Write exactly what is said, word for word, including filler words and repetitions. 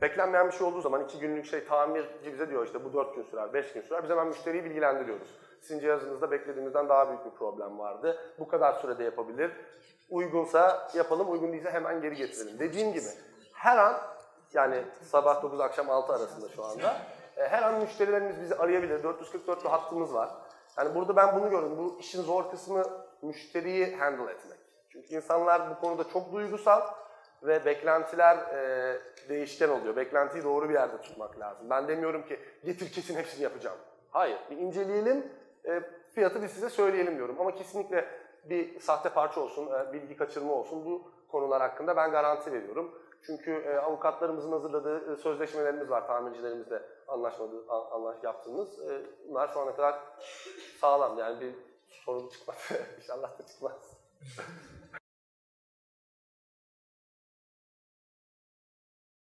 Beklenmeyen bir şey olduğu zaman iki günlük şey tamirci bize diyor işte bu dört gün sürer, beş gün sürer. Biz hemen müşteriyi bilgilendiriyoruz. Sizin cihazınızda beklediğimizden daha büyük bir problem vardı. Bu kadar sürede yapabilir. Uygunsa yapalım, uygun değilse hemen geri getirelim. Dediğim gibi her an, yani sabah dokuz akşam altı arasında şu anda, her an müşterilerimiz bizi arayabilir. dört yüz kırk dörtlü hattımız var. Yani burada ben bunu gördüm. Bu işin zor kısmı müşteriyi handle etmek. Çünkü insanlar bu konuda çok duygusal ve beklentiler e, değişken oluyor. Beklentiyi doğru bir yerde tutmak lazım. Ben demiyorum ki getir kesin hepsini yapacağım. Hayır, bir inceleyelim, e, fiyatı biz size söyleyelim diyorum. Ama kesinlikle bir sahte parça olsun, e, bilgi kaçırma olsun, bu konular hakkında ben garanti veriyorum. Çünkü e, avukatlarımızın hazırladığı e, sözleşmelerimiz var, tamircilerimizle anlaşmadığı, anlaş yaptığımız. E, bunlar şu ana kadar sağlam, yani bir sorun çıkmaz. İnşallah da çıkmaz.